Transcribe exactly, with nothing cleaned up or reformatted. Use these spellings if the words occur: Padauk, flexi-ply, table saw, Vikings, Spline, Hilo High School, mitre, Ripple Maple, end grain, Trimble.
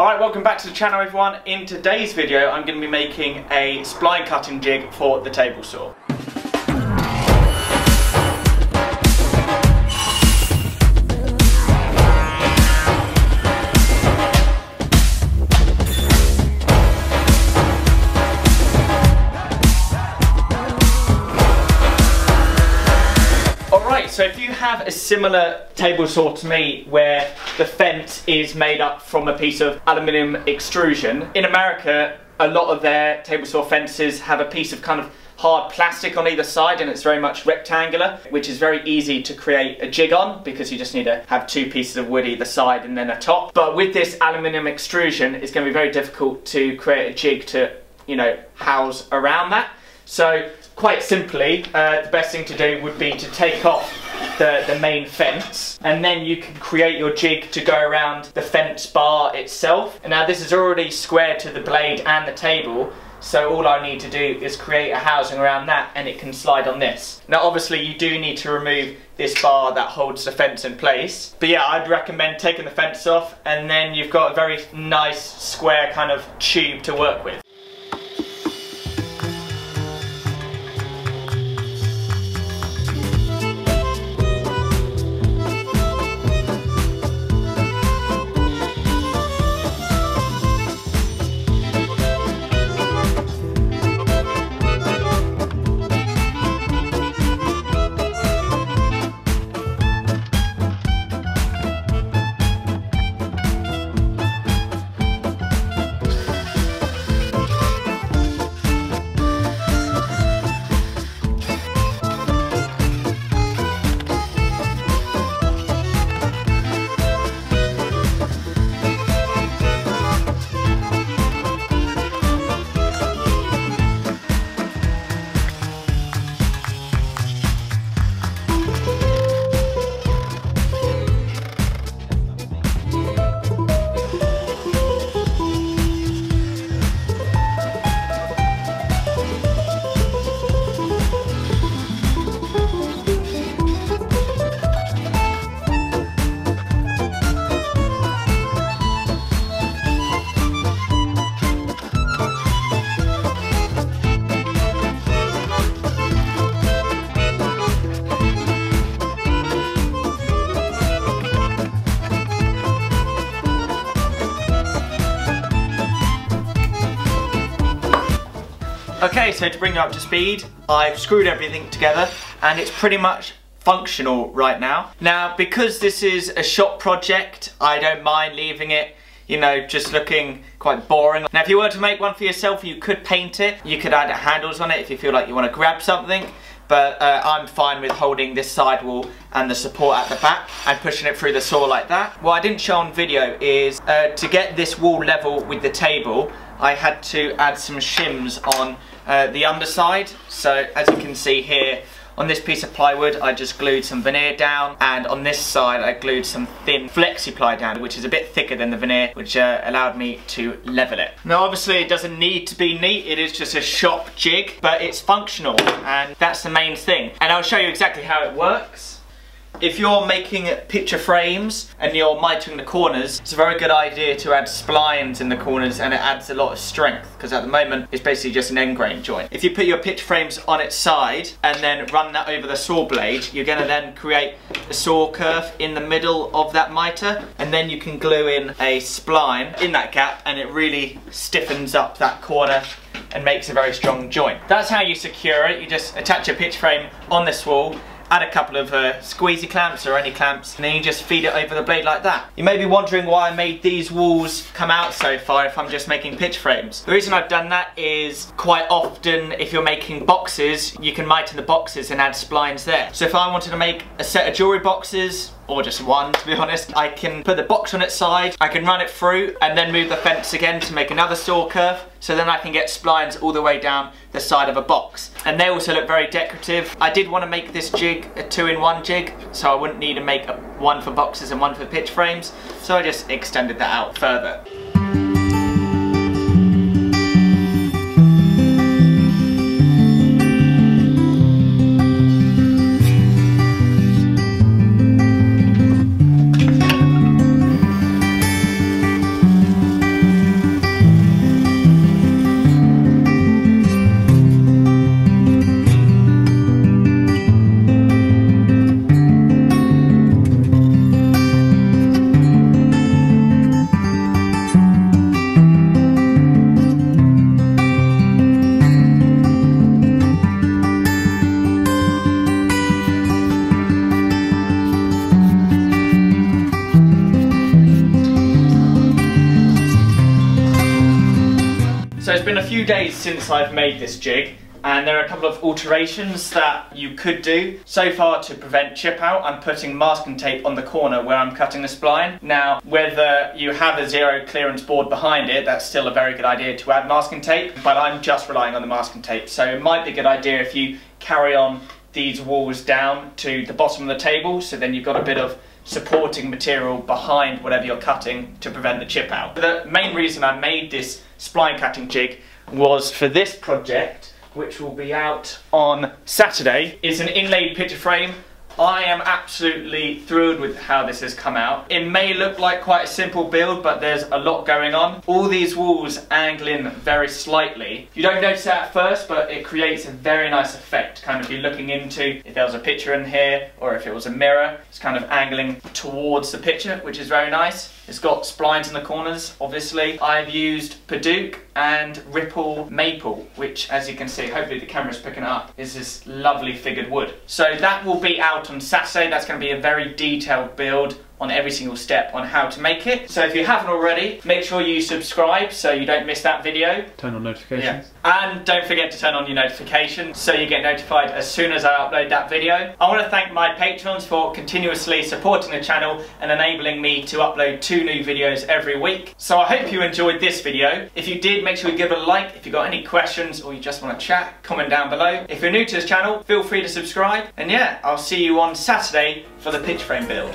Alright, welcome back to the channel everyone. In today's video I'm going to be making a spline cutting jig for the table saw. So if you have a similar table saw to me where the fence is made up from a piece of aluminium extrusion, in America a lot of their table saw fences have a piece of kind of hard plastic on either side and it's very much rectangular, which is very easy to create a jig on because you just need to have two pieces of wood either side and then a top. But with this aluminium extrusion it's going to be very difficult to create a jig to, you know, house around that. So quite simply, uh, the best thing to do would be to take off the, the main fence, and then you can create your jig to go around the fence bar itself. And now this is already squared to the blade and the table, so all I need to do is create a housing around that and it can slide on this. Now obviously you do need to remove this bar that holds the fence in place, but yeah, I'd recommend taking the fence off and then you've got a very nice square kind of tube to work with. Okay, so to bring you up to speed, I've screwed everything together and it's pretty much functional right now. Now, because this is a shop project, I don't mind leaving it, you know, just looking quite boring. Now, if you were to make one for yourself, you could paint it. You could add handles on it if you feel like you want to grab something. But uh, I'm fine with holding this sidewall and the support at the back and pushing it through the saw like that. What I didn't show on video is uh, to get this wall level with the table, I had to add some shims on uh, the underside. So as you can see here, on this piece of plywood I just glued some veneer down, and on this side I glued some thin flexi-ply down, which is a bit thicker than the veneer, which uh, allowed me to level it. Now obviously it doesn't need to be neat, it is just a shop jig, but it's functional and that's the main thing. And I'll show you exactly how it works. If you're making picture frames and you're mitering the corners, it's a very good idea to add splines in the corners, and it adds a lot of strength because at the moment it's basically just an end grain joint. If you put your picture frames on its side and then run that over the saw blade, you're going to then create a saw curve in the middle of that miter, and then you can glue in a spline in that gap and it really stiffens up that corner and makes a very strong joint. That's how you secure it. You just attach your picture frame on this wall, add a couple of uh, squeezy clamps or any clamps, and then you just feed it over the blade like that. You may be wondering why I made these walls come out so far if I'm just making pitch frames. The reason I've done that is quite often if you're making boxes, you can miter the boxes and add splines there. So if I wanted to make a set of jewelry boxes, or just one to be honest, I can put the box on its side, I can run it through and then move the fence again to make another saw curve, so then I can get splines all the way down the side of a box. And they also look very decorative. I did want to make this jig a two-in-one jig, so I wouldn't need to make a, one for boxes and one for pitch frames, so I just extended that out further. So it's been a few days since I've made this jig, and there are a couple of alterations that you could do. So far, to prevent chip out, I'm putting masking tape on the corner where I'm cutting the spline. Now, whether you have a zero clearance board behind it, that's still a very good idea to add masking tape, but I'm just relying on the masking tape. So it might be a good idea if you carry on these walls down to the bottom of the table, so then you've got a bit of supporting material behind whatever you're cutting to prevent the chip out. The main reason I made this spline cutting jig was for this project, which will be out on Saturday. It's an inlaid picture frame. I am absolutely thrilled with how this has come out. It may look like quite a simple build, but there's a lot going on. All these walls angle in very slightly. You don't notice that at first, but it creates a very nice effect. Kind of you're looking into if there was a picture in here, or if it was a mirror, it's kind of angling towards the picture, which is very nice. It's got splines in the corners, obviously. I've used Padauk and Ripple Maple, which, as you can see, hopefully the camera's picking it up, is this lovely figured wood. So that will be out on Saturday. That's going to be a very detailed build on every single step on how to make it. So if you haven't already, make sure you subscribe so you don't miss that video. Turn on notifications. Yeah. And don't forget to turn on your notifications so you get notified as soon as I upload that video. I want to thank my patrons for continuously supporting the channel and enabling me to upload two new videos every week. So I hope you enjoyed this video. If you did, make sure you give it a like. If you've got any questions or you just want to chat, comment down below. If you're new to this channel, feel free to subscribe. And yeah, I'll see you on Saturday for the picture frame build.